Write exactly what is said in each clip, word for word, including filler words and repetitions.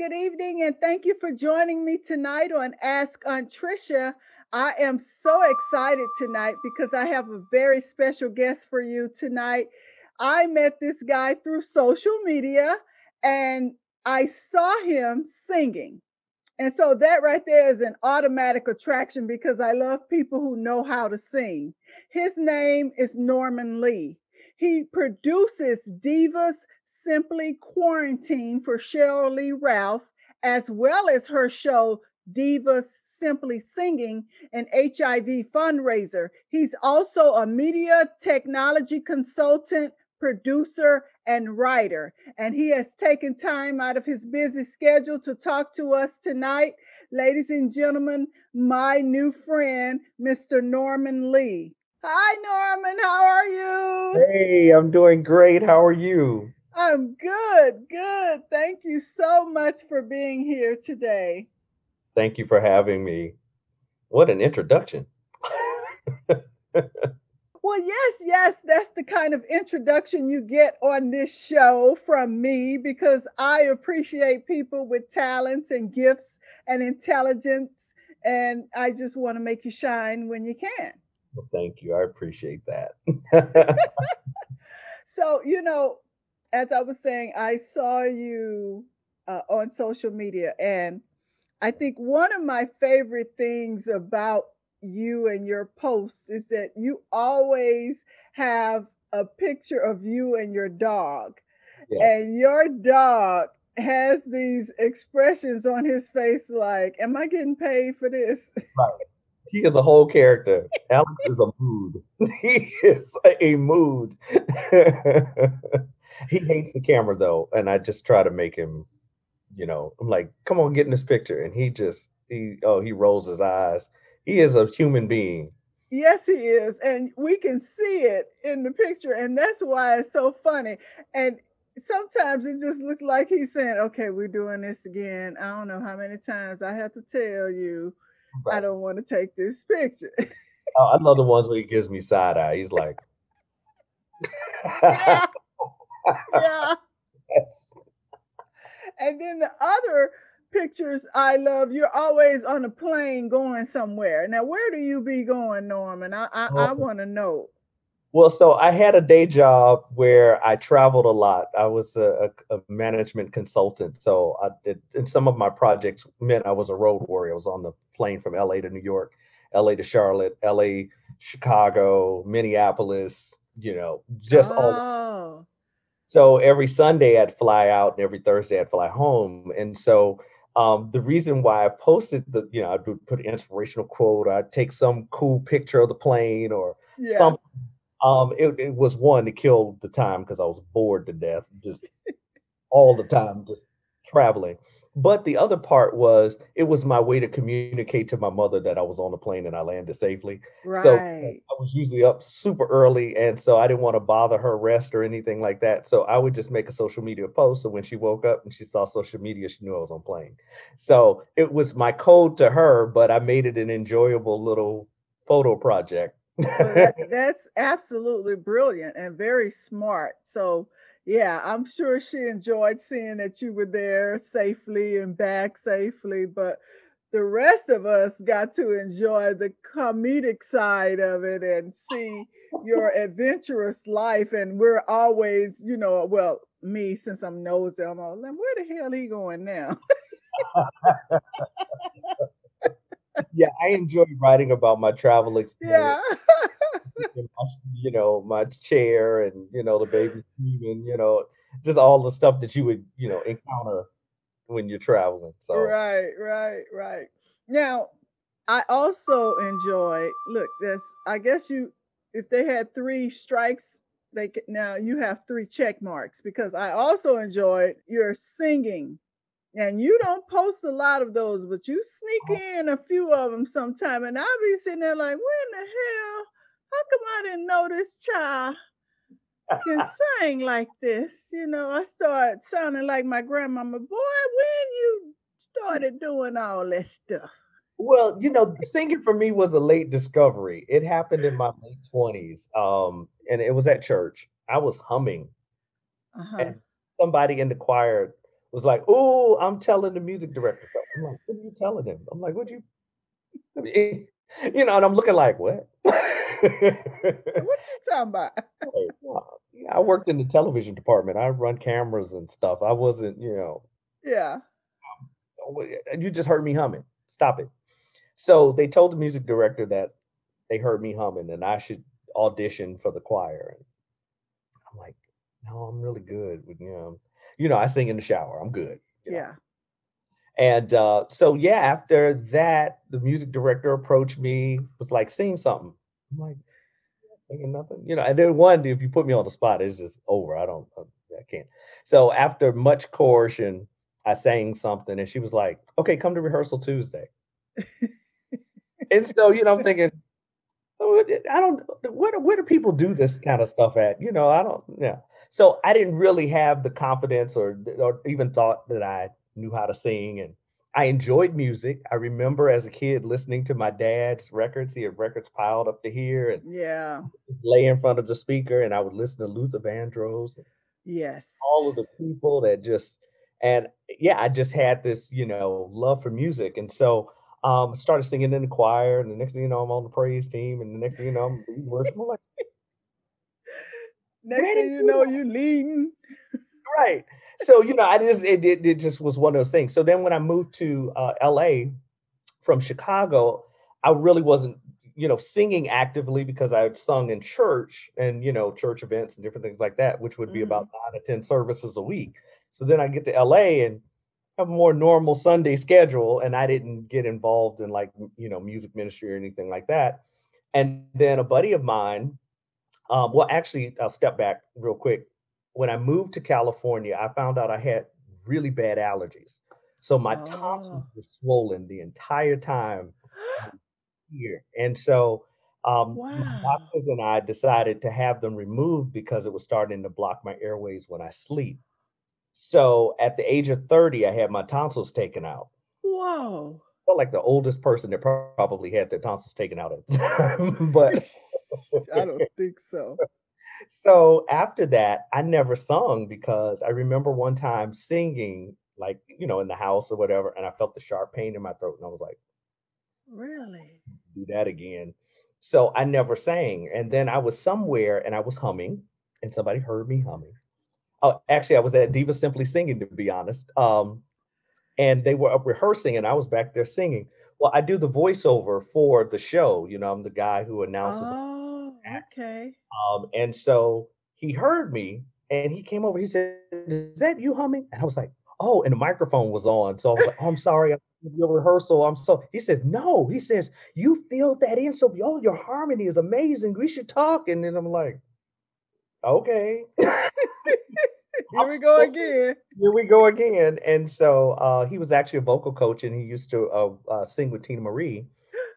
Good evening, and thank you for joining me tonight on Ask Aunt Tricia. I am so excited tonight because I have a very special guest for you tonight. I met this guy through social media, and I saw him singing. And so that right there is an automatic attraction because I love people who know how to sing. His name is Norman Lee. He produces Divas Simply Quarantine for Sheryl Lee Ralph, as well as her show, Divas Simply Singing, an H I V fundraiser. He's also a media technology consultant, producer, and writer. And he has taken time out of his busy schedule to talk to us tonight. Ladies and gentlemen, my new friend, Mister Norman Lee. Hi, Norman. How are you? Hey, I'm doing great. How are you? I'm good. Good. Thank you so much for being here today. Thank you for having me. What an introduction. Well, yes, yes. That's the kind of introduction you get on this show from me, because I appreciate people with talents and gifts and intelligence. And I just want to make you shine when you can. Well, thank you. I appreciate that. So, you know, as I was saying, I saw you uh, on social media, and I think one of my favorite things about you and your posts is that you always have a picture of you and your dog. Yeah. And your dog has these expressions on his face like, am I getting paid for this? Right. He is a whole character. Alex is a mood. He is a mood. He hates the camera, though. And I just try to make him, you know, I'm like, come on, get in this picture. And he just, he, oh, he rolls his eyes. He is a human being. Yes, he is. And we can see it in the picture. And that's why it's so funny. And sometimes it just looks like he's saying, okay, we're doing this again. I don't know how many times I have to tell you. Right. I don't want to take this picture. Oh, I love the ones where he gives me side eye. He's like, yeah. Yeah. Yes. And then the other pictures I love, you're always on a plane going somewhere. Now, where do you be going, Norman? I I, I want to know. Well, so I had a day job where I traveled a lot. I was a, a, a management consultant. So I did, and some of my projects meant I was a road warrior. I was on the plane from L A to New York, L A to Charlotte, L A, Chicago, Minneapolis, you know, just oh. all. So every Sunday I'd fly out and every Thursday I'd fly home. And so um, the reason why I posted the, you know, I would put an inspirational quote, I'd take some cool picture of the plane or yeah. something. Um, it, it was one to kill the time because I was bored to death, just all the time, just traveling. But the other part was it was my way to communicate to my mother that I was on the plane and I landed safely. Right. So I was usually up super early. And so I didn't want to bother her rest or anything like that. So I would just make a social media post. So when she woke up and she saw social media, she knew I was on plane. So it was my code to her, but I made it an enjoyable little photo project. Well, that's absolutely brilliant and very smart. So, yeah, I'm sure she enjoyed seeing that you were there safely and back safely. But the rest of us got to enjoy the comedic side of it and see your adventurous life. And we're always, you know, well, me, since I'm nosy, I'm all, where the hell he going now? Yeah, I enjoy writing about my travel experience. Yeah. You know, my chair and, you know, the baby and, you know, just all the stuff that you would, you know, encounter when you're traveling. So right, right, right. Now, I also enjoy, look, this, I guess you, if they had three strikes, they could, now you have three check marks, because I also enjoyed your singing. And you don't post a lot of those, but you sneak in a few of them sometime. And I'll be sitting there like, where in the hell? How come I didn't know this child can sing like this? You know, I start sounding like my grandmama. Boy, when you started doing all that stuff. Well, you know, singing for me was a late discovery. It happened in my late twenties. Um, and it was at church. I was humming. Uh-huh. And somebody in the choir was like, oh, I'm telling the music director. I'm like, what are you telling him? I'm like, would you? I mean, you know, and I'm looking like, what? What you talking about? I worked in the television department. I run cameras and stuff. I wasn't, you know. Yeah. You just heard me humming. Stop it. So they told the music director that they heard me humming and I should audition for the choir. I'm like, no, I'm really good with, you know, you know, I sing in the shower. I'm good. You know? Yeah. And uh, so, yeah, after that, the music director approached me, was like, sing something. I'm like, singing nothing, you know. And then one, if you put me on the spot, it's just over. I don't, I can't. So after much coercion, I sang something, and she was like, "Okay, come to rehearsal Tuesday." And so, you know, I'm thinking, oh, I don't. Where, where do people do this kind of stuff at? You know, I don't. Yeah. So I didn't really have the confidence, or or even thought that I knew how to sing. And I enjoyed music. I remember as a kid listening to my dad's records. He had records piled up to here, and yeah, lay in front of the speaker, and I would listen to Luther Vandross. Yes. All of the people that just. And yeah, I just had this, you know, love for music. And so I um, started singing in the choir. And the next thing you know, I'm on the praise team. And the next thing you know, I'm working. I'm like, next thing you know, you're leading. Right. So, you know, I just, it, it, it just was one of those things. So then when I moved to uh, L A from Chicago, I really wasn't, you know, singing actively because I had sung in church and, you know, church events and different things like that, which would be mm-hmm. about nine or ten services a week. So then I get to L A and have a more normal Sunday schedule. And I didn't get involved in like, you know, music ministry or anything like that. And then a buddy of mine, um, well, actually, I'll step back real quick. When I moved to California, I found out I had really bad allergies. So my oh. tonsils were swollen the entire time here. And so um, wow. my doctors and I decided to have them removed because it was starting to block my airways when I sleep. So at the age of thirty, I had my tonsils taken out. Whoa. I felt like the oldest person that probably had their tonsils taken out at the time. But I don't think so. So after that, I never sung because I remember one time singing, like, you know, in the house or whatever, and I felt the sharp pain in my throat. And I was like, really? Do that again. So I never sang. And then I was somewhere and I was humming and somebody heard me humming. Oh, actually, I was at Divas Simply Singing, to be honest. Um, and they were up rehearsing and I was back there singing. Well, I do the voiceover for the show. You know, I'm the guy who announces. Oh, okay. Um, and so he heard me and he came over. He said, is that you humming? And I was like, oh, and the microphone was on. So I was like, oh, I'm sorry. I'm doing your rehearsal. I'm so. He said, no. He says, you filled that in. So, oh, your harmony is amazing. We should talk. And then I'm like, okay. Here we go again. Here we go again. And so uh, he was actually a vocal coach and he used to uh, uh, sing with Tina Marie.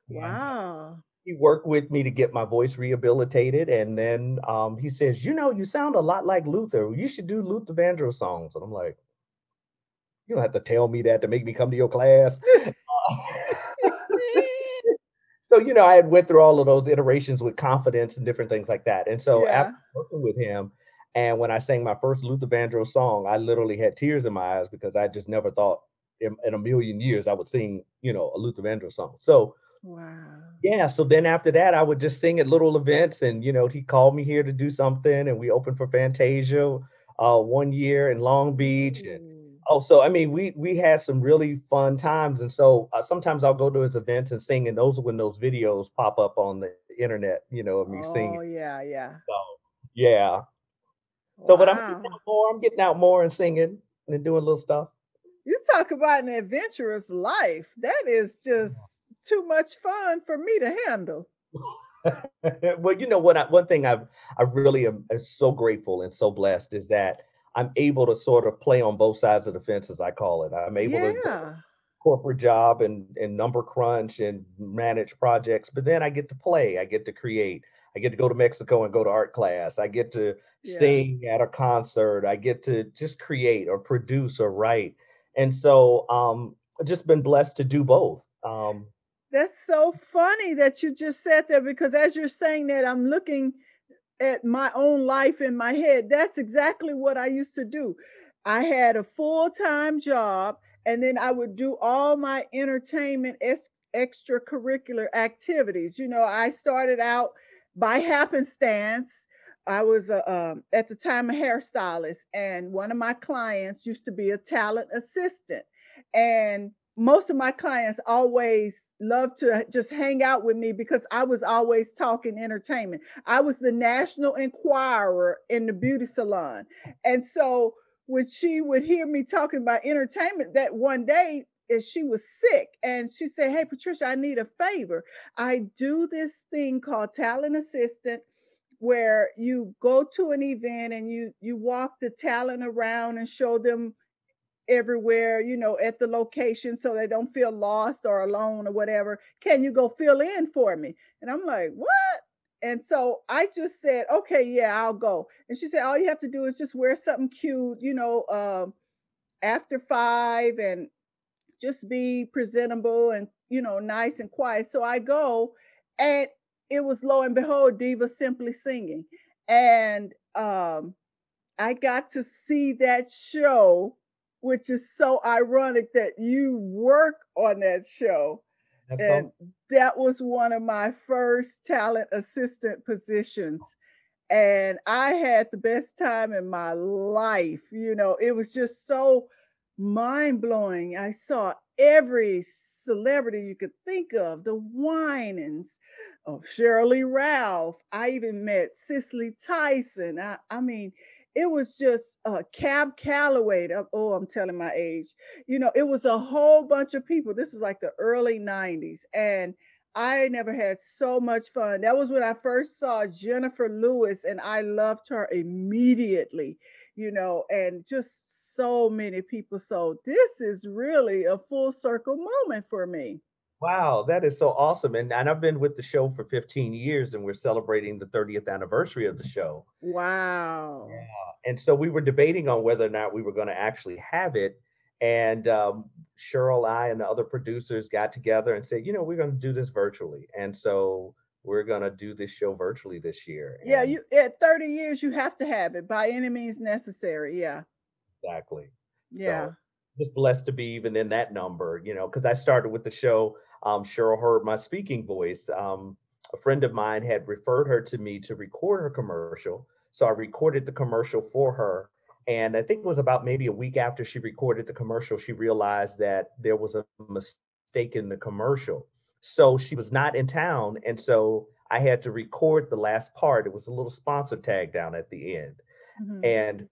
Wow. He worked with me to get my voice rehabilitated. And then um, he says, you know, you sound a lot like Luther. You should do Luther Vandross songs. And I'm like, you don't have to tell me that to make me come to your class. So, you know, I had went through all of those iterations with confidence and different things like that. And so yeah. after working with him, and when I sang my first Luther Vandross song, I literally had tears in my eyes because I just never thought in, in a million years I would sing, you know, a Luther Vandross song. So, wow. yeah. So then after that, I would just sing at little events and, you know, he called me here to do something and we opened for Fantasia uh, one year in Long Beach. Mm. And, oh, so, I mean, we we had some really fun times. And so uh, sometimes I'll go to his events and sing. And those are when those videos pop up on the internet, you know, of me oh, singing. Oh, yeah, yeah. So, yeah. Wow. So, but I'm getting out more. I'm getting out more and singing and doing little stuff. You talk about an adventurous life. That is just too much fun for me to handle. Well, you know what? I, one thing I've, I really am so grateful and so blessed is that I'm able to sort of play on both sides of the fence, as I call it. I'm able yeah. to do a corporate job and, and number crunch and manage projects, but then I get to play, I get to create, I get to go to Mexico and go to art class, I get to yeah. sing at a concert, I get to just create or produce or write. And so um, I've just been blessed to do both. Um, That's so funny that you just said that, because as you're saying that, I'm looking at my own life in my head. That's exactly what I used to do. I had a full-time job, and then I would do all my entertainment es- extracurricular activities. You know, I started out by happenstance. I was a, um, at the time a hairstylist, and one of my clients used to be a talent assistant. And most of my clients always loved to just hang out with me because I was always talking entertainment. I was the national inquirer in the beauty salon. And so when she would hear me talking about entertainment, that one day she was sick and she said, "Hey, Patricia, I need a favor. I do this thing called talent assistant, where you go to an event and you you walk the talent around and show them everywhere, you know, at the location so they don't feel lost or alone or whatever. Can you go fill in for me?" And I'm like, "What?" And so I just said, "Okay, yeah, I'll go." And she said, "All you have to do is just wear something cute, you know, um, after five, and just be presentable and, you know, nice and quiet." So I go, and it was, lo and behold, Divas Simply Singing. And um, I got to see that show, which is so ironic that you work on that show. That's and awesome. That was one of my first talent assistant positions. And I had the best time in my life. You know, it was just so mind-blowing. I saw every celebrity you could think of, the Winans, oh, Sheryl Lee Ralph. I even met Cicely Tyson. I, I mean, it was just uh, Cab Calloway. Oh, I'm telling my age. You know, it was a whole bunch of people. This was like the early nineties. And I never had so much fun. That was when I first saw Jennifer Lewis, and I loved her immediately, you know, and just so many people. So this is really a full circle moment for me. Wow, that is so awesome. And, and I've been with the show for fifteen years, and we're celebrating the thirtieth anniversary of the show. Wow. Yeah. And so we were debating on whether or not we were going to actually have it. And um, Sheryl, I, and the other producers got together and said, you know, we're going to do this virtually. And so we're going to do this show virtually this year. And yeah, you at thirty years, you have to have it by any means necessary. Yeah. Exactly. Yeah. So, just blessed to be even in that number, you know, because I started with the show. Um, Sheryl heard my speaking voice. Um, a friend of mine had referred her to me to record her commercial. So I recorded the commercial for her. And I think it was about maybe a week after she recorded the commercial, she realized that there was a mistake in the commercial. So she was not in town. And so I had to record the last part. It was a little sponsor tag down at the end. Mm-hmm. And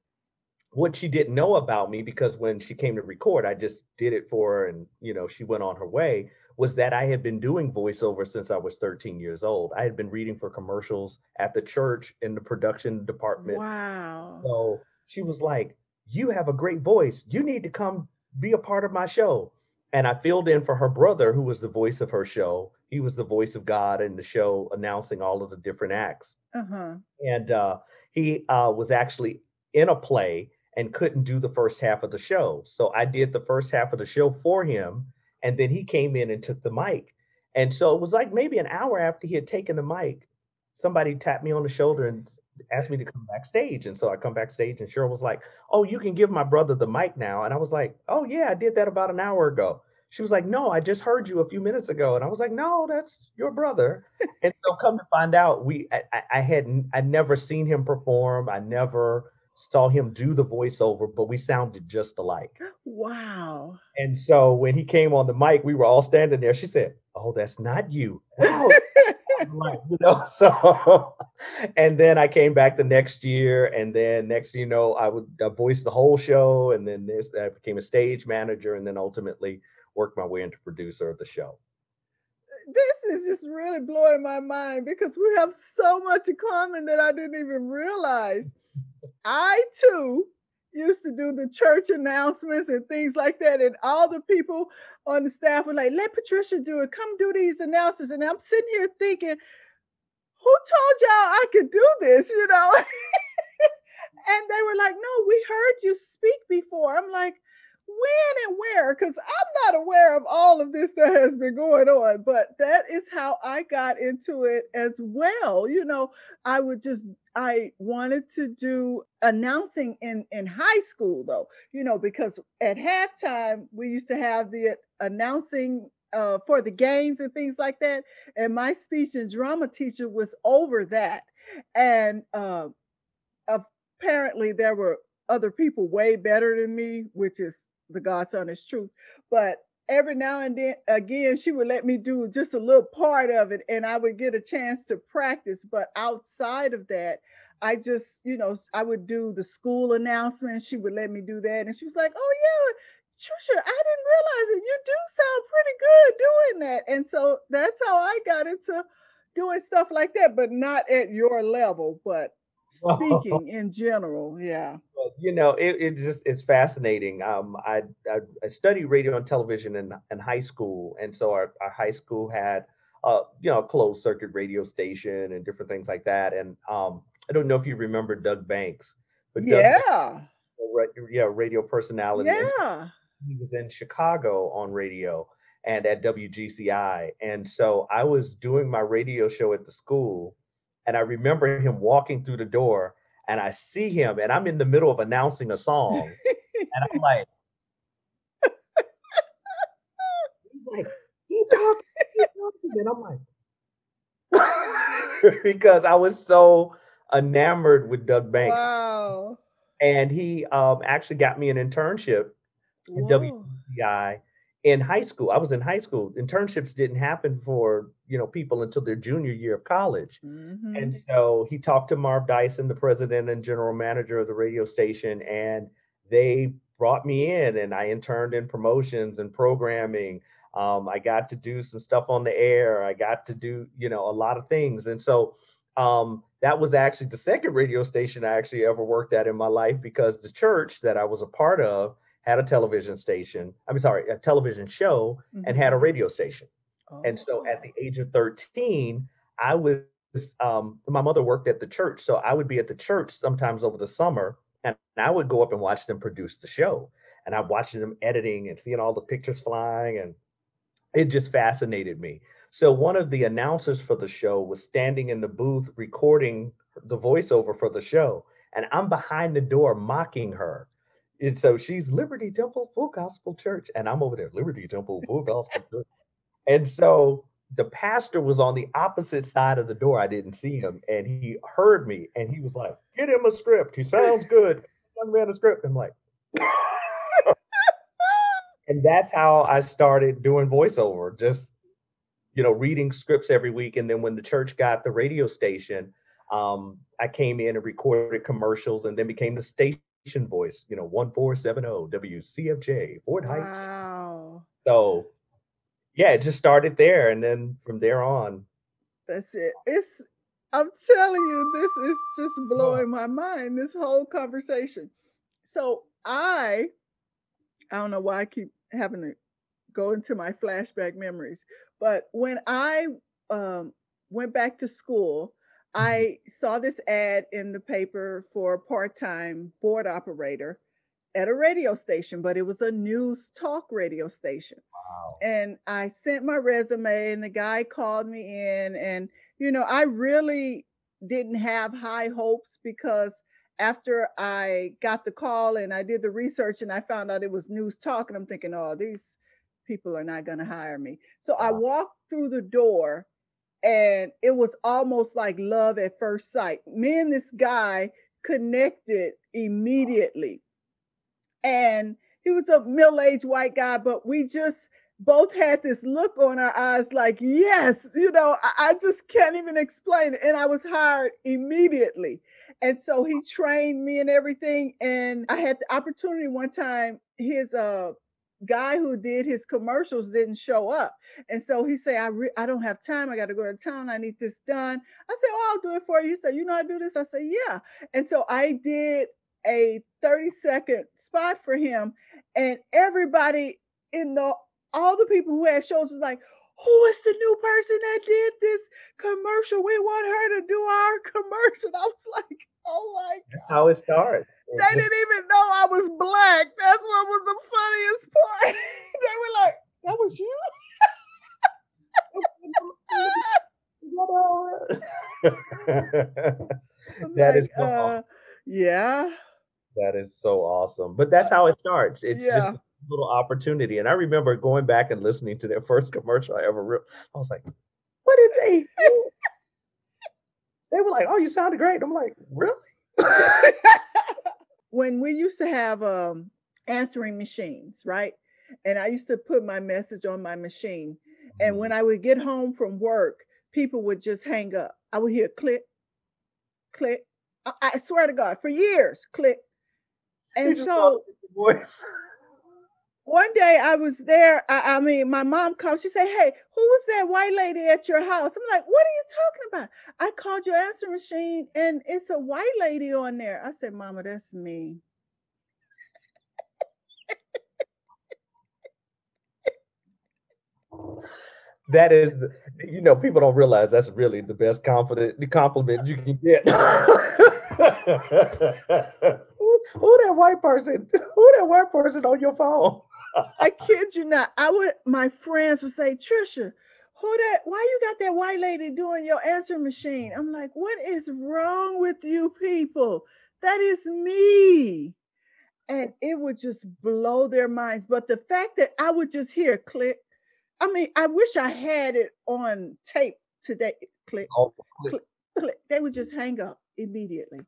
what she didn't know about me, because when she came to record, I just did it for her and, you know, she went on her way, was that I had been doing voiceover since I was thirteen years old. I had been reading for commercials at the church in the production department. Wow. So she was like, "You have a great voice. You need to come be a part of my show." And I filled in for her brother, who was the voice of her show. He was the voice of God in the show, announcing all of the different acts. Uh-huh. And uh, he uh, was actually in a play and couldn't do the first half of the show. So I did the first half of the show for him. And then he came in and took the mic. And so it was like maybe an hour after he had taken the mic, somebody tapped me on the shoulder and asked me to come backstage. And so I come backstage, and Cheryl was like, "Oh, you can give my brother the mic now." And I was like, "Oh yeah, I did that about an hour ago." She was like, "No, I just heard you a few minutes ago." And I was like, "No, that's your brother." And so come to find out, we I, I hadn't, I'd never seen him perform. I never saw him do the voiceover, but we sounded just alike. Wow. And so when he came on the mic, we were all standing there. She said, "Oh, that's not you." Wow. You know, so and then I came back the next year, and then next, you know, I would I voice the whole show, and then this, I became a stage manager, and then ultimately worked my way into producer of the show. This is just really blowing my mind, because we have so much in common that I didn't even realize. I too used to do the church announcements and things like that. And all the people on the staff were like, "Let Patricia do it. Come do these announcements." And I'm sitting here thinking, who told y'all I could do this, you know? And they were like, "No, we heard you speak before." I'm like, when and where, because I'm not aware of all of this that has been going on, but that is how I got into it as well. You know, I would just, I wanted to do announcing in, in high school though, you know, because at halftime we used to have the announcing uh, for the games and things like that. And my speech and drama teacher was over that. And uh, apparently there were other people way better than me, which is the God's honest truth. But every now and then, again, she would let me do just a little part of it and I would get a chance to practice. But outside of that, I just, you know, I would do the school announcements. She would let me do that. And she was like, oh yeah, Tricia, I didn't realize that you do sound pretty good doing that. And so that's how I got into doing stuff like that, but not at your level, but speaking in general. Yeah. You know, it, it just, it's fascinating. Um, I, I, I studied radio and television in, in high school. And so our, our high school had, uh, you know, a closed circuit radio station and different things like that. And um, I don't know if you remember Doug Banks, but yeah, Doug Banks, yeah, radio personality. Yeah. He was in Chicago on radio and at W G C I. And so I was doing my radio show at the school and I remember him walking through the door and I see him and I'm in the middle of announcing a song and I'm like, like he talking, he talking. And I'm like, because I was so enamored with Doug Banks. Wow. And he um, actually got me an internship at W P I in high school. I was in high school. Internships didn't happen for, you know, people until their junior year of college. Mm-hmm. And so he talked to Marv Dyson, the president and general manager of the radio station, and they brought me in and I interned in promotions and programming. Um, I got to do some stuff on the air. I got to do, you know, a lot of things. And so um, that was actually the second radio station I actually ever worked at in my life, because the church that I was a part of had a television station, I'm sorry, a television show, mm-hmm. and had a radio station. Oh. And so at the age of thirteen, I was, um, my mother worked at the church. So I would be at the church sometimes over the summer and I would go up and watch them produce the show. And I watched them editing and seeing all the pictures flying, and it just fascinated me. So one of the announcers for the show was standing in the booth recording the voiceover for the show. And I'm behind the door mocking her. And so she's Liberty Temple Full Gospel Church. And I'm over there, Liberty Temple Full Gospel Church. And so the pastor was on the opposite side of the door. I didn't see him. And he heard me. And he was like, get him a script. He sounds good. Young man, a script. I'm like. And that's how I started doing voiceover. Just, you know, reading scripts every week. And then when the church got the radio station, um, I came in and recorded commercials and then became the station voice, you know, one four seven zero W C F J, Fort Heights. Wow. So, yeah, it just started there. And then from there on. That's it. It's, I'm telling you, this is just blowing my mind, this whole conversation. So I, I don't know why I keep having to go into my flashback memories, but when I um, went back to school, I saw this ad in the paper for a part-time board operator at a radio station, but it was a news talk radio station. Wow. And I sent my resume and the guy called me in, and, you know, I really didn't have high hopes, because after I got the call and I did the research and I found out it was news talk, and I'm thinking, oh, these people are not going to hire me. So wow. I walked through the door and it was almost like love at first sight. Me and this guy connected immediately. And he was a middle-aged white guy, but we just both had this look on our eyes like, yes, you know, I, I just can't even explain it. And I was hired immediately. And so he trained me and everything. And I had the opportunity one time, his uh, guy who did his commercials didn't show up. And so he said, I re- I don't have time. I got to go to town. I need this done. I said, oh, I'll do it for you. He said, you know, I do this. I said, yeah. And so I did a thirty second spot for him. And everybody in the, all the people who had shows was like, who is the new person that did this commercial? We want her to do our commercial. I was like, Oh my God. That's how it starts. They didn't even know I was black. That's what was the funniest part. They were like, that was you? That like, is so uh, awesome. Yeah. That is so awesome. But that's how it starts. It's yeah. just a little opportunity. And I remember going back and listening to their first commercial I ever read. I was like, what did they do? They were like, oh, you sounded great. I'm like, really? When we used to have um, answering machines, right? And I used to put my message on my machine. And when I would get home from work, people would just hang up. I would hear click, click. I, I swear to God, for years, click. And so one day I was there. I, I mean, my mom called. She said, hey, who was that white lady at your house? I'm like, what are you talking about? I called your answering machine and it's a white lady on there. I said, Mama, that's me. That is, you know, people don't realize that's really the best compliment, the compliment you can get. who, who that white person? Who that white person on your phone? I kid you not. I would, my friends would say, Tricia, who that, why you got that white lady doing your answering machine? I'm like, what is wrong with you people? That is me. And it would just blow their minds. But the fact that I would just hear click, I mean, I wish I had it on tape today. Click, oh, click, click. They would just hang up immediately.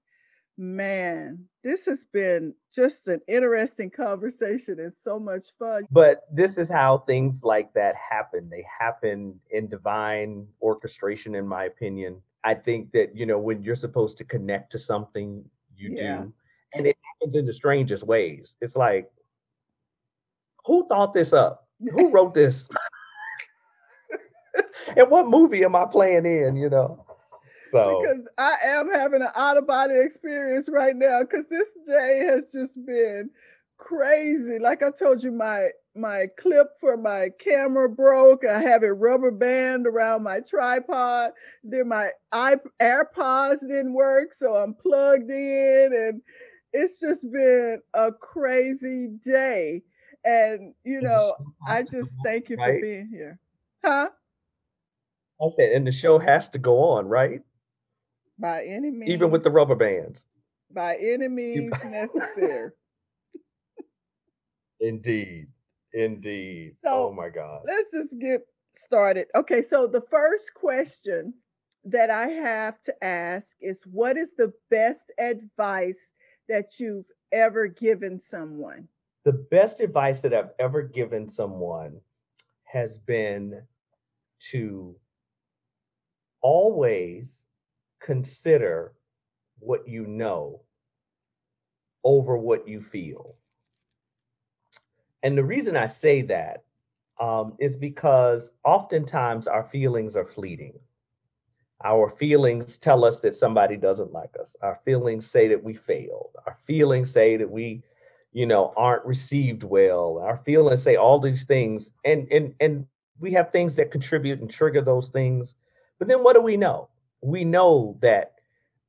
Man, this has been just an interesting conversation and so much fun. But this is how things like that happen. They happen in divine orchestration, in my opinion. I think that, you know, when you're supposed to connect to something, you yeah. do. And it happens in the strangest ways. It's like, who thought this up? Who wrote this? And what movie am I playing in, you know? So because I am having an out-of-body experience right now because this day has just been crazy. Like I told you, my my clip for my camera broke. I have a rubber band around my tripod. Then my AirPods didn't work, so I'm plugged in. And it's just been a crazy day. And, you know, I just thank you for being here. Huh? I said, and the show has to go on, right? By any means. Even with the rubber bands. By any means necessary. Indeed. Indeed. So, oh, my God. Let's just get started. Okay, so the first question that I have to ask is, what is the best advice that you've ever given someone? The best advice that I've ever given someone has been to always consider what you know over what you feel. And the reason I say that um, is because oftentimes our feelings are fleeting. Our feelings tell us that somebody doesn't like us. Our feelings say that we failed. Our feelings say that we you know, aren't received well. Our feelings say all these things. And, and, and we have things that contribute and trigger those things. But then what do we know? We know that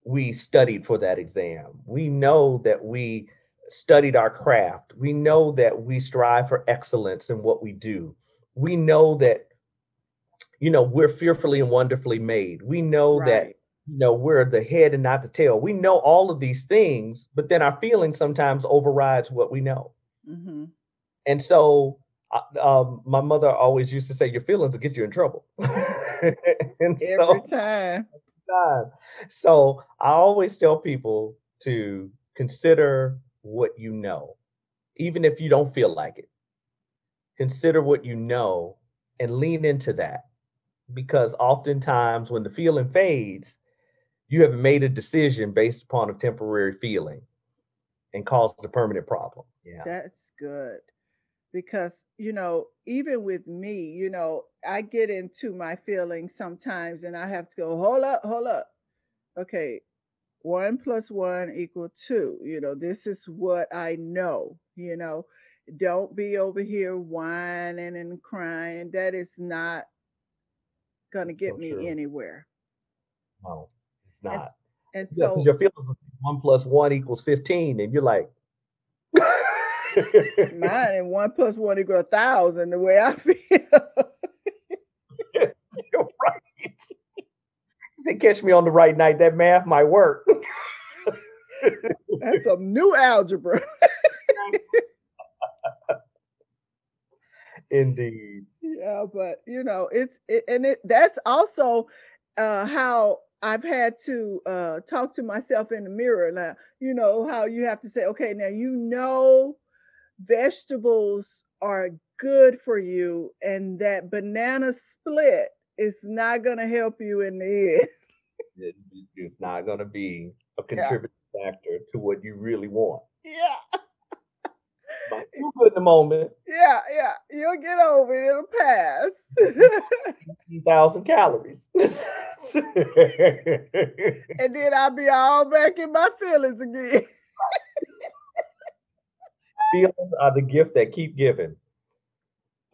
we studied for that exam. We know that we studied our craft. We know that we strive for excellence in what we do. We know that, you know, we're fearfully and wonderfully made. We know right. that you know, we're the head and not the tail. We know all of these things, but then our feelings sometimes overrides what we know. Mm-hmm. And so um, my mother always used to say, your feelings will get you in trouble. and every so, time. Every time. So I always tell people to consider what you know, even if you don't feel like it. Consider what you know and lean into that, because oftentimes when the feeling fades, you have made a decision based upon a temporary feeling and caused a permanent problem. Yeah, that's good. Because, you know, even with me, you know, I get into my feelings sometimes and I have to go, hold up, hold up. Okay, one plus one equal two. You know, this is what I know, you know, don't be over here whining and crying. That is not going to get so me true. Anywhere. No. It's not. And yeah, so your feelings are one plus one equals fifteen, and you're like, mine, and one plus one equals a thousand. The way I feel, you're right. They catch me on the right night. That math might work. That's some new algebra. Indeed. Yeah, but you know, it's it, and it that's also uh, how I've had to uh, talk to myself in the mirror. Now, you know how you have to say, okay, now you know vegetables are good for you, and that banana split is not going to help you in the end. It, it's not going to be a contributing yeah. factor to what you really want. Yeah. But you're good in the moment. Yeah, yeah. You'll get over it. It'll pass. eighteen thousand calories. And then I'll be all back in my feelings again. Feelings are the gift that keep giving.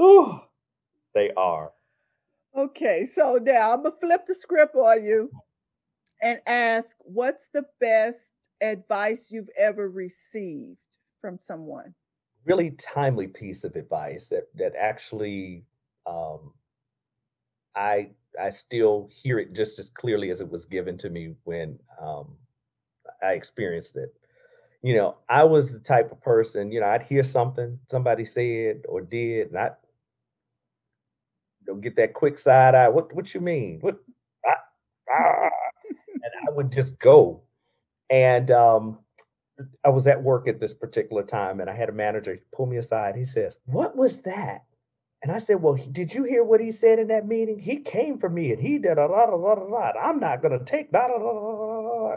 Ooh, they are. Okay, so now I'm going to flip the script on you and ask, what's the best advice you've ever received from someone? Really timely piece of advice that that actually um, I I still hear it just as clearly as it was given to me when um, I experienced it. You know, I was the type of person, you know, I'd hear something somebody said or did, and I don't get that quick side eye. What what you mean? What? Ah, ah. And I would just go. And um, I was at work at this particular time, and I had a manager pull me aside. He says, "What was that?" And I said, "Well, did you hear what he said in that meeting? He came for me, and he did a lot, a lot, a lot. I'm not gonna take that,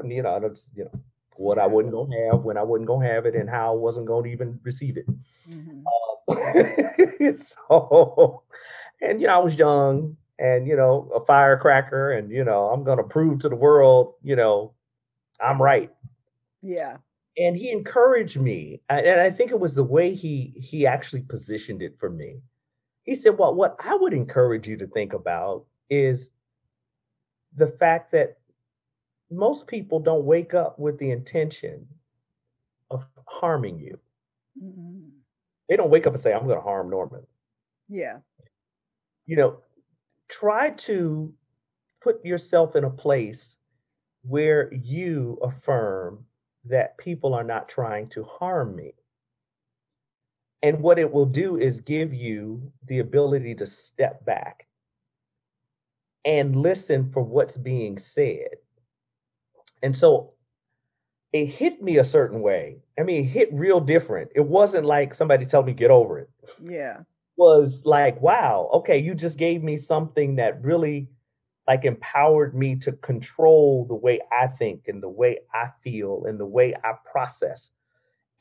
you know, was, you know, what I wasn't gonna have, when I wasn't gonna have it, and how I wasn't gonna even receive it." Mm-hmm. uh, so, and you know, I was young, and you know, a firecracker, and you know, I'm gonna prove to the world, you know, I'm right. Yeah. And he encouraged me, and I think it was the way he he actually positioned it for me. He said, well, what I would encourage you to think about is the fact that most people don't wake up with the intention of harming you. Mm-hmm. They don't wake up and say, I'm going to harm Norman. Yeah. You know, try to put yourself in a place where you affirm that people are not trying to harm me. And what it will do is give you the ability to step back and listen for what's being said. And so it hit me a certain way. I mean, it hit real different. It wasn't like somebody told me, get over it. Yeah. It was like, wow, okay, you just gave me something that really like empowered me to control the way I think and the way I feel and the way I process.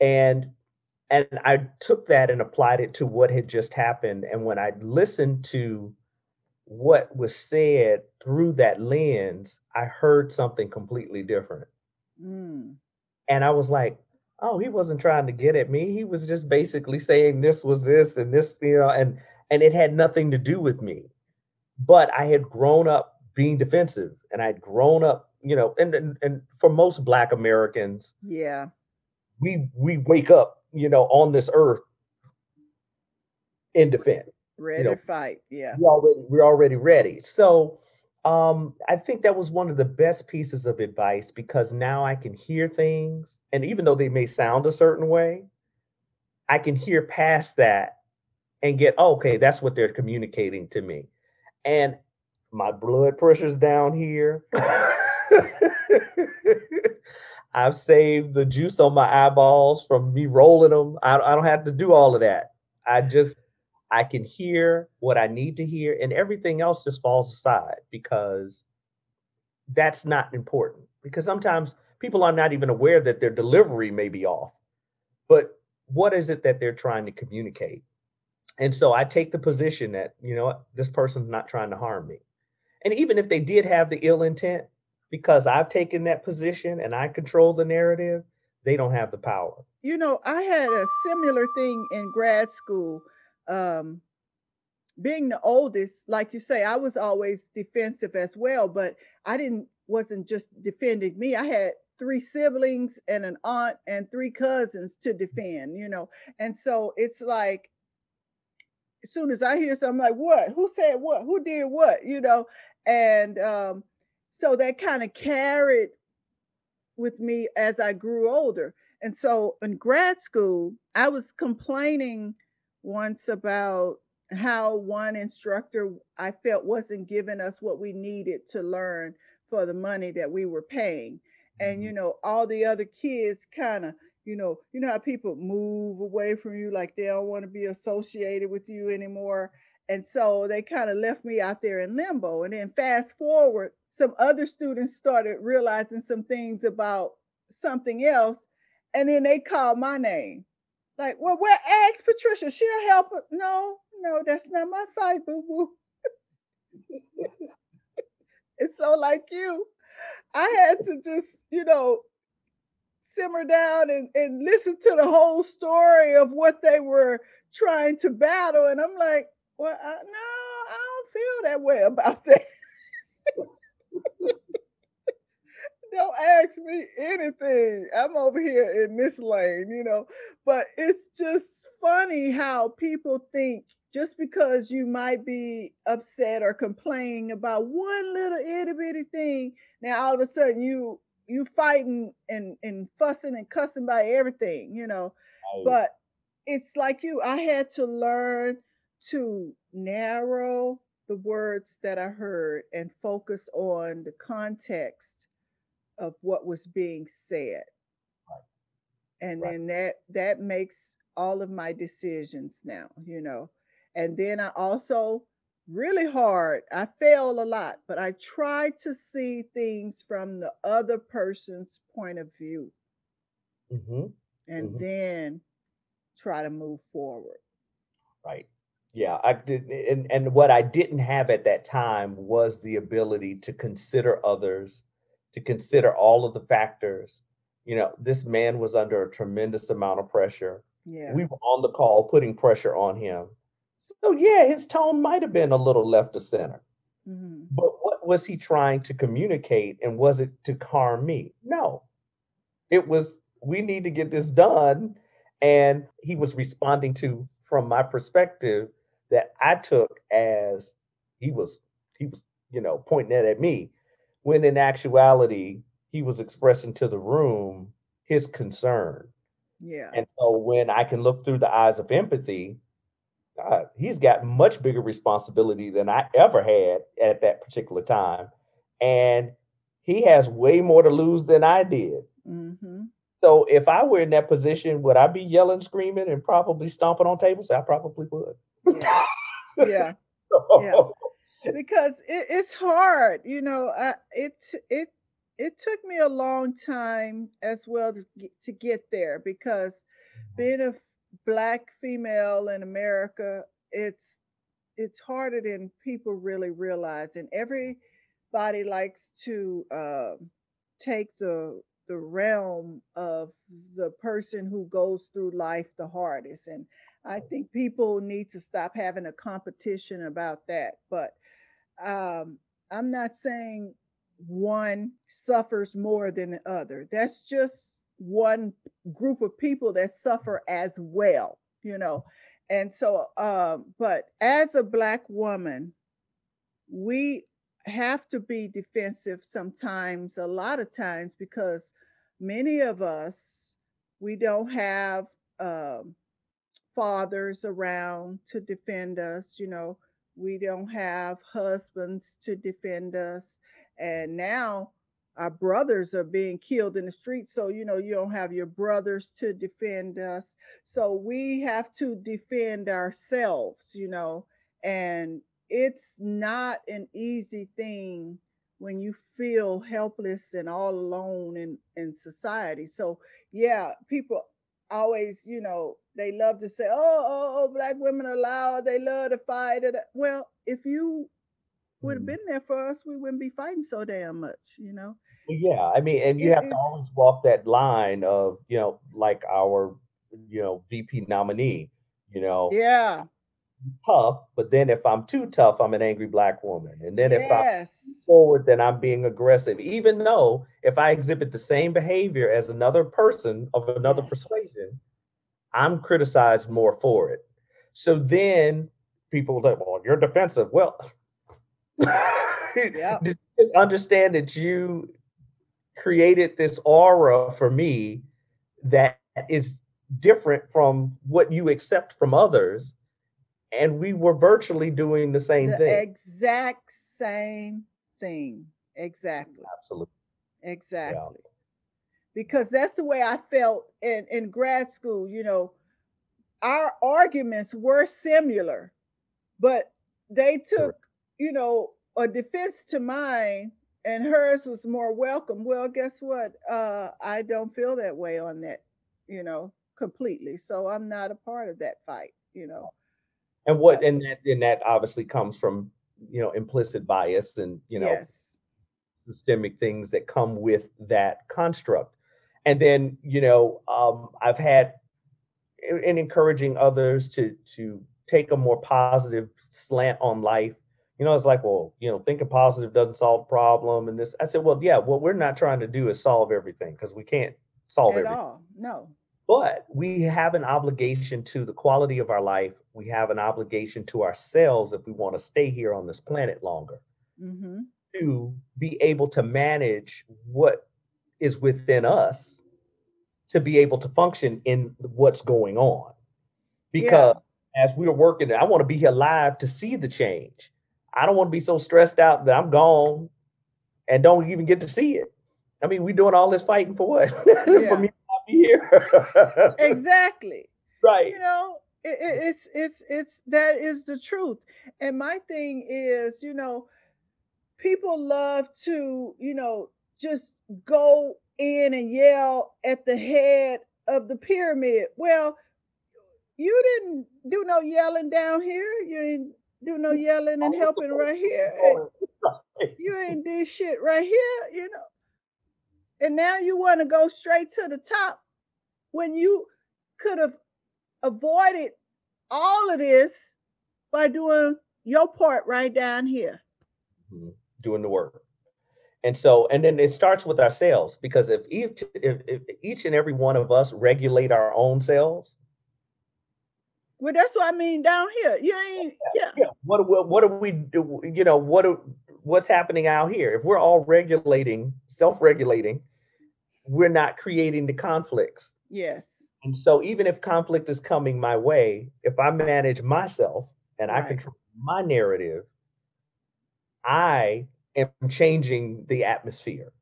And, and I took that and applied it to what had just happened. And when I listened to what was said through that lens, I heard something completely different. Mm. And I was like, oh, he wasn't trying to get at me. He was just basically saying this was this and this, you know, and, and it had nothing to do with me. But I had grown up being defensive, and I'd grown up, you know, and, and, and for most Black Americans, yeah, we, we wake up, you know, on this earth in defense. Ready you know, to fight. Yeah. We're already, we're already ready. So um, I think that was one of the best pieces of advice, because now I can hear things, and even though they may sound a certain way, I can hear past that and get, oh, okay, that's what they're communicating to me. And my blood pressure's down here. I've saved the juice on my eyeballs from me rolling them. I, I don't have to do all of that. I just, I can hear what I need to hear, and everything else just falls aside, because that's not important. Because sometimes people are not even aware that their delivery may be off, but what is it that they're trying to communicate? And so I take the position that, you know, this person's not trying to harm me. And even if they did have the ill intent, because I've taken that position and I control the narrative, they don't have the power. You know, I had a similar thing in grad school. Um, being the oldest, like you say, I was always defensive as well, but I didn't, wasn't just defending me. I had three siblings and an aunt and three cousins to defend, you know? And so it's like, as soon as I hear something, I'm like, what, who said what, who did what, you know? And um, so that kind of carried with me as I grew older. And so in grad school, I was complaining once about how one instructor I felt wasn't giving us what we needed to learn for the money that we were paying. And, you know, all the other kids kind of, you know, you know how people move away from you, like they don't want to be associated with you anymore. And so they kind of left me out there in limbo. And then fast forward, some other students started realizing some things about something else. And then they called my name. Like, well, well, ask Patricia, she'll help us. No, no, that's not my fight, boo-boo. It's so like you. I had to just, you know, simmer down and, and listen to the whole story of what they were trying to battle. And I'm like, well, I, no, I don't feel that way about that. Don't ask me anything. I'm over here in this lane, you know. But it's just funny how people think just because you might be upset or complaining about one little itty bitty thing, now all of a sudden you you fighting and, and fussing and cussing by everything, you know. Oh. But it's like you, I had to learn to narrow the words that I heard and focus on the context of what was being said. Right. And right. then that that makes all of my decisions now, you know. And then I also really hard, I fail a lot, but I try to see things from the other person's point of view. Mm-hmm. And mm-hmm. then try to move forward. Right. Yeah, I did, and, and what I didn't have at that time was the ability to consider others, to consider all of the factors. You know, this man was under a tremendous amount of pressure. Yeah. We were on the call putting pressure on him. So yeah, his tone might have been a little left of center. Mm-hmm. But what was he trying to communicate, and was it to harm me? No. It was, we need to get this done. And he was responding to, from my perspective, that I took as he was, he was, you know, pointing that at me, when in actuality, he was expressing to the room his concern. Yeah. And so when I can look through the eyes of empathy, God, he's got much bigger responsibility than I ever had at that particular time. And he has way more to lose than I did. Mm-hmm. So if I were in that position, would I be yelling, screaming, and probably stomping on tables? I probably would. Yeah. Yeah. Yeah. Because it, it's hard, you know. I, it it it took me a long time as well to get, to get there, because being a Black female in America, it's it's harder than people really realize, and everybody likes to uh, take the the realm of the person who goes through life the hardest, and I think people need to stop having a competition about that. But Um, I'm not saying one suffers more than the other. That's just one group of people that suffer as well, you know. And so, um, but as a Black woman, we have to be defensive sometimes, a lot of times, because many of us, we don't have um, fathers around to defend us, you know. We don't have husbands to defend us. And now our brothers are being killed in the streets. So, you know, you don't have your brothers to defend us. So we have to defend ourselves, you know, and it's not an easy thing when you feel helpless and all alone in, in society. So yeah, people always, you know, they love to say, oh, oh, oh, Black women are loud, they love to fight. Well, if you would have been there for us, we wouldn't be fighting so damn much, you know? Yeah, I mean, and you it, have to always walk that line of, you know, like our, you know, V P nominee, you know? Yeah. tough, but then if I'm too tough, I'm an angry black woman. And then yes. if I'm forward, then I'm being aggressive, even though if I exhibit the same behavior as another person of another yes. persuasion, I'm criticized more for it. So then people will say, well, you're defensive. Well, yep. just understand that you created this aura for me that is different from what you accept from others. And we were virtually doing the same the thing. Exact same thing. Exactly. Absolutely. Exactly. Yeah. Because that's the way I felt in, in grad school. You know, our arguments were similar, but they took, Correct. you know, a defense to mine and hers was more welcome. Well, guess what? Uh, I don't feel that way on that, you know, completely. So I'm not a part of that fight, you know. And what, and that, and that obviously comes from, you know, implicit bias and, you know, yes. systemic things that come with that construct. And then, you know, um, I've had in encouraging others to, to take a more positive slant on life. You know, it's like, well, you know, thinking positive doesn't solve the problem. And this, I said, well, yeah, what we're not trying to do is solve everything, because we can't solve At everything. All. No. But we have an obligation to the quality of our life. We have an obligation to ourselves if we want to stay here on this planet longer, mm-hmm. to be able to manage what is within us to be able to function in what's going on. Because yeah. as we are working, I want to be here live to see the change. I don't want to be so stressed out that I'm gone and don't even get to see it. I mean, we're doing all this fighting for what? Yeah. For me. Here. Exactly. Right. You know, it, it, it's, it's, it's, that is the truth. And my thing is, you know, people love to, you know, just go in and yell at the head of the pyramid. Well, you didn't do no yelling down here. You didn't do no yelling and helping right here. And you ain't did shit right here, you know. And now you want to go straight to the top when you could have avoided all of this by doing your part right down here. Mm-hmm. Doing the work. And so, and then it starts with ourselves, because if each, if, if each and every one of us regulate our own selves. Well, that's what I mean down here. You ain't, yeah. yeah. What, what, what do we do? You know, what do, what's happening out here? If we're all regulating, self-regulating, we're not creating the conflicts. Yes. And so even if conflict is coming my way, if I manage myself and right. I control my narrative, I am changing the atmosphere.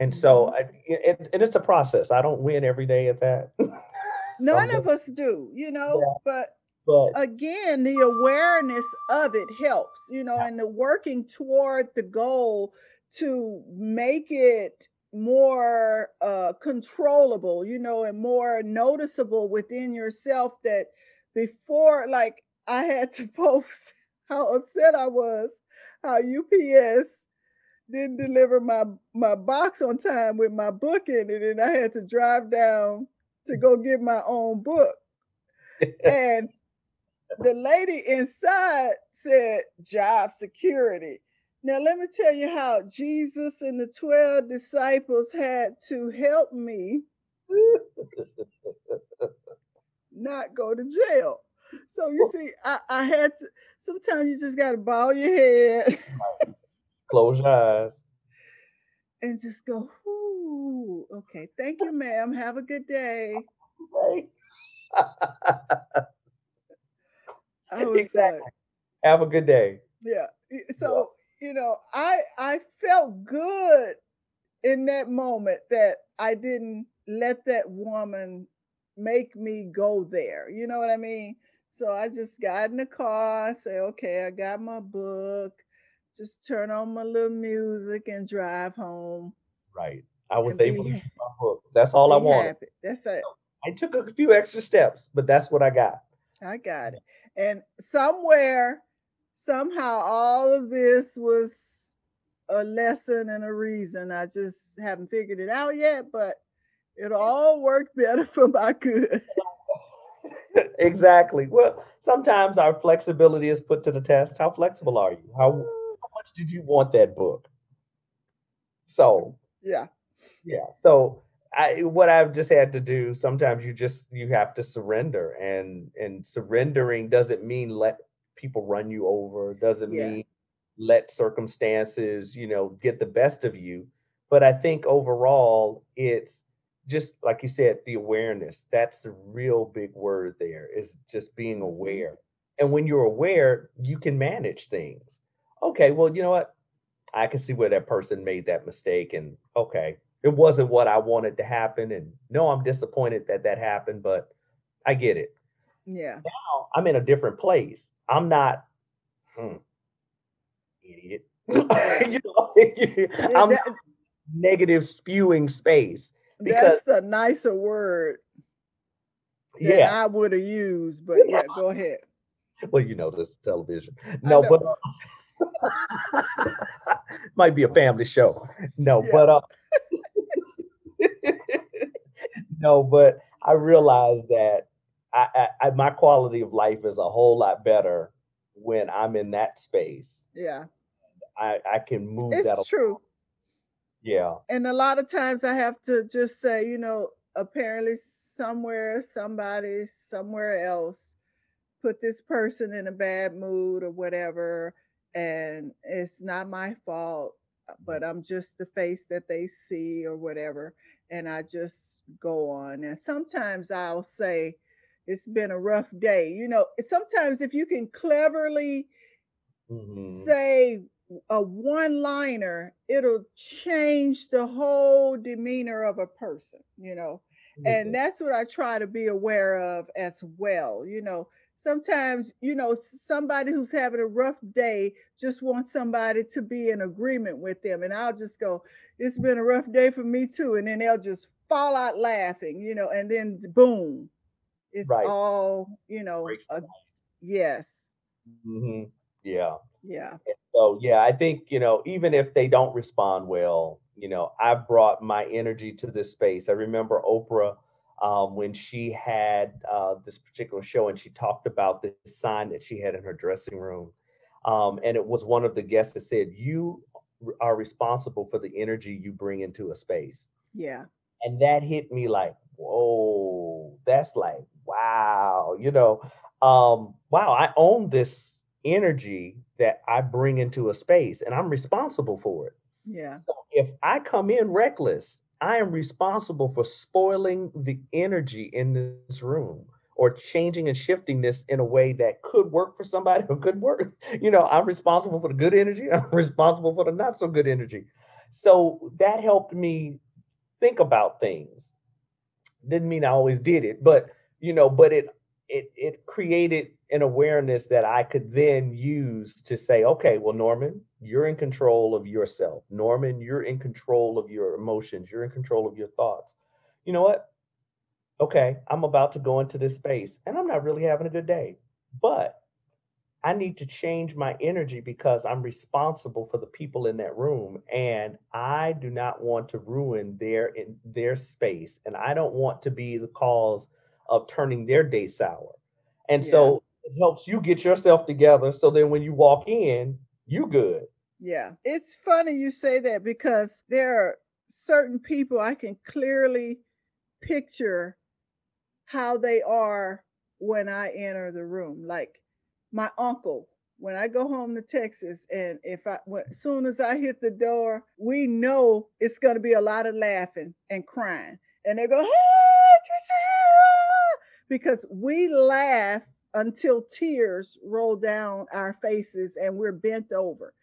And mm-hmm. so, I, it, and it's a process. I don't win every day at that. None of us do, you know, yeah. but, but again, the awareness of it helps, you know, yeah. and the working toward the goal to make it more uh, controllable, you know, and more noticeable within yourself. That before, like I had to post how upset I was, how U P S didn't deliver my, my box on time with my book in it. And I had to drive down to go get my own book. And the lady inside said, job security. Now, let me tell you how Jesus and the twelve disciples had to help me not go to jail. So you see, I, I had to, sometimes you just got to bow your head. Close your eyes. And just go, ooh, okay, thank you, ma'am. Have a good day. I was, exactly. Uh, Have a good day. Yeah. So, yeah. you know, I I felt good in that moment that I didn't let that woman make me go there. You know what I mean? So I just got in the car. I said, okay, I got my book. Just turn on my little music and drive home. Right. I was able to get my book. That's all I wanted. Happy. That's it. I took a few extra steps, but that's what I got. I got it. And somewhere, somehow, all of this was a lesson and a reason. I just haven't figured it out yet, but it all worked better for my good. Exactly. Well, sometimes our flexibility is put to the test. How flexible are you? How, how much did you want that book? So, yeah. Yeah. So I, what I've just had to do, sometimes you just, you have to surrender, and, and surrendering doesn't mean let people run you over. Doesn't yeah. mean let circumstances, you know, get the best of you. But I think overall it's just like you said, the awareness. That's the real big word there, is just being aware. And when you're aware, you can manage things. Okay, well, you know what? I can see where that person made that mistake, and okay, it wasn't what I wanted to happen, and no, I'm disappointed that that happened, but I get it. Yeah. Now I'm in a different place. I'm not hmm, idiot. You know, I'm that, not negative spewing space. Because, that's a nicer word than yeah. I would have used, but yeah, go ahead. Well, you know, this television. No, but uh, might be a family show. No, yeah. but uh, no, but I realize that I, I, I my quality of life is a whole lot better when I'm in that space. Yeah, I, I can move. It's that true. Yeah, and a lot of times I have to just say, you know, apparently somewhere, somebody, somewhere else put this person in a bad mood or whatever, and it's not my fault, but I'm just the face that they see or whatever, and I just go on. And sometimes I'll say, it's been a rough day. You know, sometimes if you can cleverly mm-hmm. say a one-liner, it'll change the whole demeanor of a person, you know, mm-hmm. and that's what I try to be aware of as well. You know, sometimes, you know, somebody who's having a rough day just wants somebody to be in agreement with them. And I'll just go, it's been a rough day for me too. And then they'll just fall out laughing, you know, and then boom, it's right. all, you know, a, yes. Mm-hmm. Yeah. Yeah. And so, yeah, I think, you know, even if they don't respond well, you know, I brought my energy to this space. I remember Oprah um, when she had uh, this particular show, and she talked about the sign that she had in her dressing room. Um, and it was one of the guests that said, you are responsible for the energy you bring into a space. Yeah. And that hit me like, whoa, that's like, wow, you know, um, wow, I own this energy that I bring into a space, and I'm responsible for it. Yeah. So if I come in reckless, I am responsible for spoiling the energy in this room, or changing and shifting this in a way that could work for somebody or could work. You know, I'm responsible for the good energy. I'm responsible for the not so good energy. So that helped me think about things. Didn't mean I always did it, but, you know, but it, It, it created an awareness that I could then use to say, okay, well, Norman, you're in control of yourself. Norman, you're in control of your emotions. You're in control of your thoughts. You know what? Okay, I'm about to go into this space and I'm not really having a good day, but I need to change my energy because I'm responsible for the people in that room, and I do not want to ruin their, in, their space. And I don't want to be the cause of turning their day sour. And yeah. so it helps you get yourself together. So then when you walk in, you good. Yeah. It's funny you say that, because there are certain people I can clearly picture how they are when I enter the room. Like my uncle, when I go home to Texas, and if I, when, as soon as I hit the door, we know it's going to be a lot of laughing and crying. And they go, hey, Tricia, because we laugh until tears roll down our faces and we're bent over.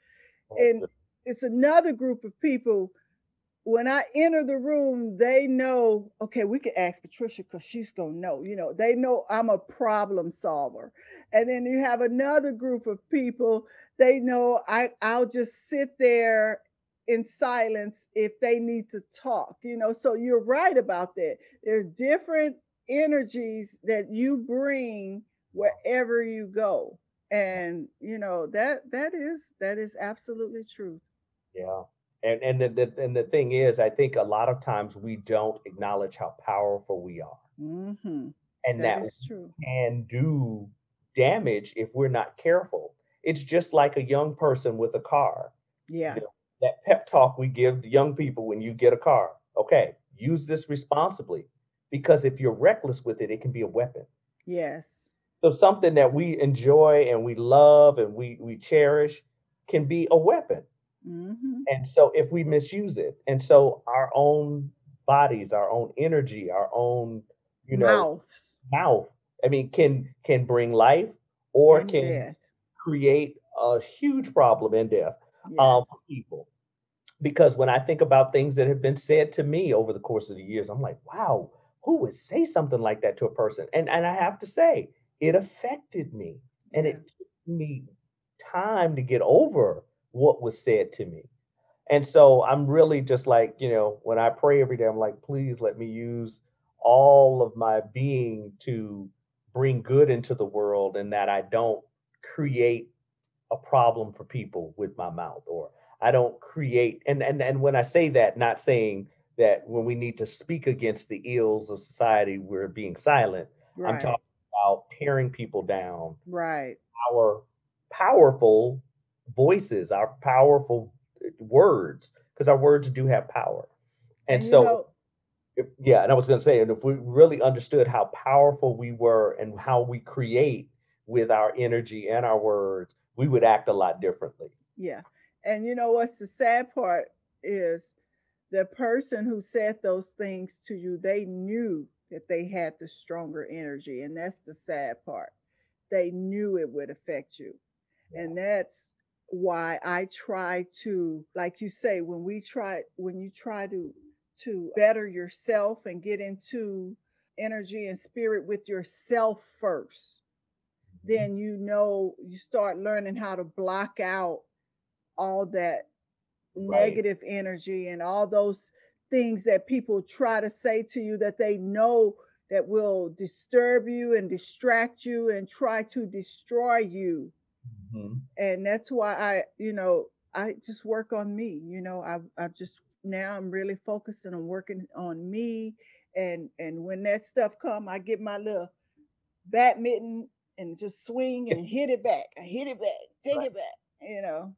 And it's another group of people, when I enter the room, they know, okay, we can ask Patricia because she's going to know. You know, they know I'm a problem solver. And then you have another group of people, they know I, I'll just sit there in silence if they need to talk, you know. So you're right about that. There's different energies that you bring wherever you go. And, you know, that, that is, that is absolutely true. Yeah. And, and the, the, and the thing is, I think a lot of times we don't acknowledge how powerful we are. Mm-hmm. and that, that is true. Can do damage if we're not careful. It's just like a young person with a car. Yeah. You know, that pep talk we give to young people when you get a car. Okay, use this responsibly, because if you're reckless with it, it can be a weapon. Yes. So something that we enjoy and we love and we, we cherish can be a weapon. Mm-hmm. And so if we misuse it, and so our own bodies, our own energy, our own, you know, mouths. mouth, I mean, can, can bring life or and can death. Create a huge problem in death. Yes. Um, for people. Because when I think about things that have been said to me over the course of the years, I'm like, wow, who would say something like that to a person? And and I have to say, it affected me. And yeah. It took me time to get over what was said to me. And so I'm really just like, you know, when I pray every day, I'm like, please let me use all of my being to bring good into the world, and that I don't create a problem for people with my mouth, or I don't create. And, and, and when I say that, not saying that when we need to speak against the ills of society, we're being silent. Right. I'm talking about tearing people down. Right. Our powerful voices, our powerful words, because our words do have power. And, and so, know, if, yeah. And I was going to say, and if we really understood how powerful we were and how we create with our energy and our words, we would act a lot differently. Yeah. And you know, what's the sad part is the person who said those things to you, they knew that they had the stronger energy. And that's the sad part. They knew it would affect you. Yeah. And that's why I try to, like you say, when we try, when you try to, to better yourself and get into energy and spirit with yourself first, then you know, you start learning how to block out all that right. negative energy and all those things that people try to say to you that they know that will disturb you and distract you and try to destroy you. Mm-hmm. And that's why I, you know, I just work on me. You know, I, I just, now I'm really focusing on working on me. And, and when that stuff come, I get my little bat mitten and just swing and hit it back. I hit it back, take right. it back. You know,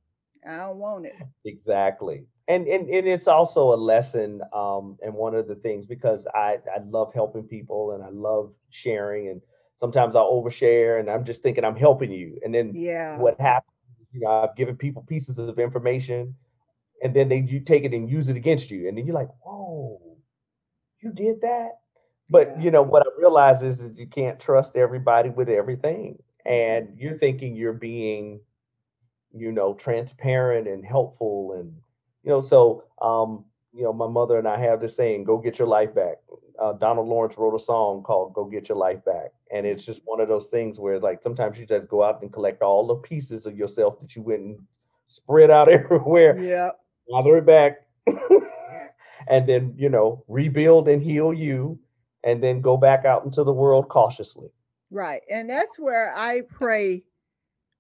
I don't want it. Exactly. And and, and it's also a lesson, um, and one of the things, because I, I love helping people and I love sharing, and sometimes I overshare and I'm just thinking I'm helping you. And then yeah. what happens, you know, I've given people pieces of information, and then they you take it and use it against you. And then you're like, whoa, you did that? But, you know, what I realize is that you can't trust everybody with everything. And you're thinking you're being, you know, transparent and helpful. And, you know, so, um, you know, my mother and I have this saying, go get your life back. Uh, Donald Lawrence wrote a song called Go Get Your Life Back. And it's just one of those things where, like, sometimes you just go out and collect all the pieces of yourself that you went and spread out everywhere. Yeah. Gather it back. And then, you know, rebuild and heal you. And then go back out into the world cautiously. Right. And that's where I pray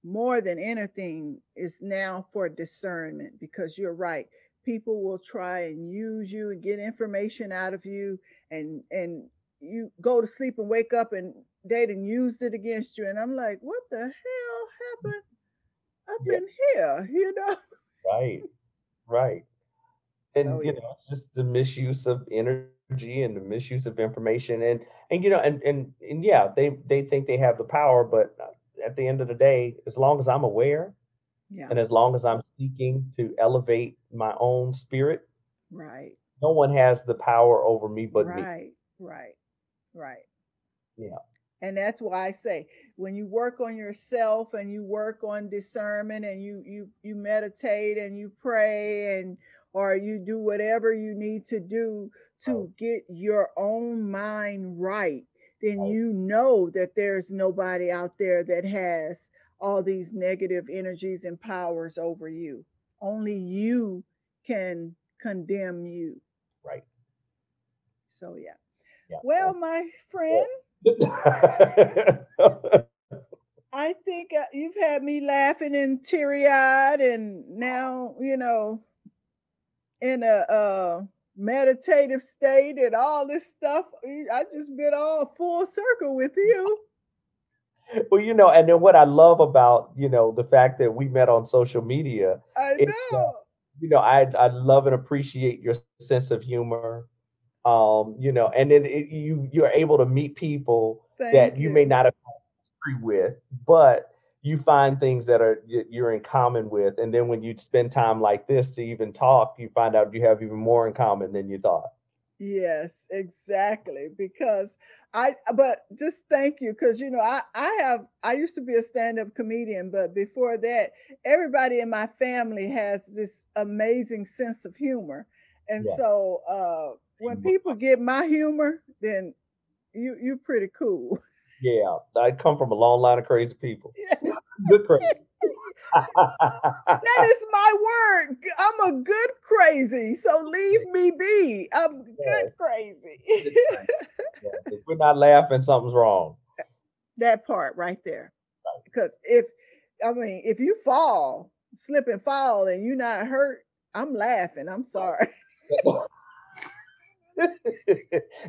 more than anything is now for discernment, because you're right. People will try and use you and get information out of you, and and you go to sleep and wake up and they done used it against you. And I'm like, what the hell happened up yeah. in here? You know? Right. Right. And, so, you yeah. know, it's just the misuse of energy. and the misuse of information, and and you know and and and yeah they they think they have the power, but at the end of the day, as long as I'm aware yeah. and as long as I'm seeking to elevate my own spirit, right, no one has the power over me but right, me. Right right right yeah. And that's why I say, when you work on yourself and you work on discernment and you you you meditate and you pray, and or you do whatever you need to do to oh. get your own mind right, then oh. you know that there's nobody out there that has all these negative energies and powers over you. Only you can condemn you. Right. So, yeah. yeah. Well, my friend, yeah. I think you've had me laughing and teary-eyed, and now, you know, in a... Uh, meditative state and all this stuff. I just been all full circle with you. Well, you know, and then what I love about, you know, the fact that we met on social media. I know. Uh, you know, I, I love and appreciate your sense of humor. Um, you know, and then it, you, you're able to meet people Thank that you, you may not have agree with, but you find things that are you're in common with. And then when you spend time like this to even talk, you find out you have even more in common than you thought. Yes, exactly. Because I, but just thank you. Cause you know, I, I have, I used to be a stand-up comedian, but before that, everybody in my family has this amazing sense of humor. And yeah. so uh, when people get my humor, then you, you're pretty cool. Yeah. I come from a long line of crazy people. Yeah. Good crazy. That is my word. I'm a good crazy, so leave me be. I'm yes. good crazy. Yes. If we're not laughing, something's wrong. That part right there. Right. Because if, I mean, if you fall, slip and fall and you're not hurt, I'm laughing. I'm sorry.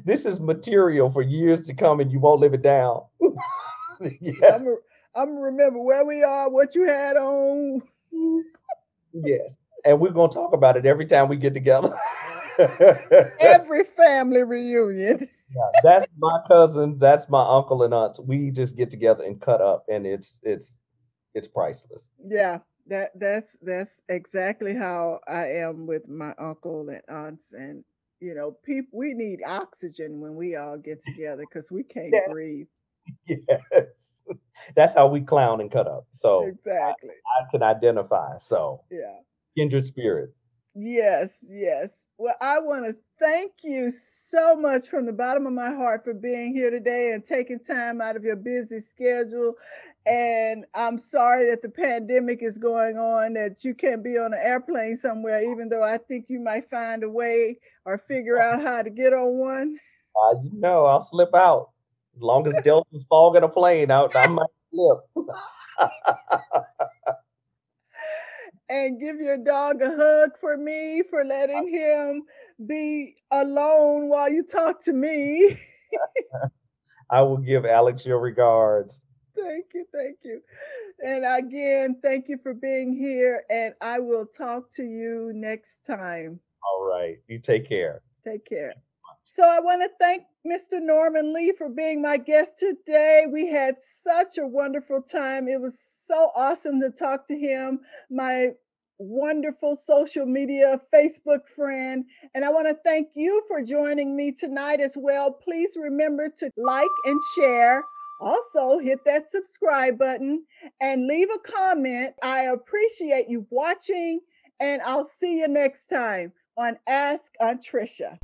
This is material for years to come and you won't live it down. Yes. I'm a, I'm remember where we are, what you had on. Yes. And we're going to talk about it every time we get together. Every family reunion. Yeah, that's my cousins. That's my uncle and aunts. We just get together and cut up, and it's, it's, it's priceless. Yeah. That, that's, that's exactly how I am with my uncle and aunts. And, you know, people, we need oxygen when we all get together because we can't yeah. breathe. Yes, that's how we clown and cut up. So exactly, I, I can identify. So yeah, kindred spirit. Yes, yes. Well, I want to thank you so much from the bottom of my heart for being here today and taking time out of your busy schedule. And I'm sorry that the pandemic is going on, that you can't be on an airplane somewhere, even though I think you might find a way or figure out how to get on one. Uh, you know, I'll slip out. As long as Delta's fogging a plane out, I might flip. And give your dog a hug for me for letting him be alone while you talk to me. I will give Alex your regards. Thank you. Thank you. And again, thank you for being here. And I will talk to you next time. All right. You take care. Take care. So I want to thank Mister Norman Lee for being my guest today. We had such a wonderful time. It was so awesome to talk to him, my wonderful social media Facebook friend. And I want to thank you for joining me tonight as well. Please remember to like and share. Also, hit that subscribe button and leave a comment. I appreciate you watching, and I'll see you next time on Ask Aunt Tricia.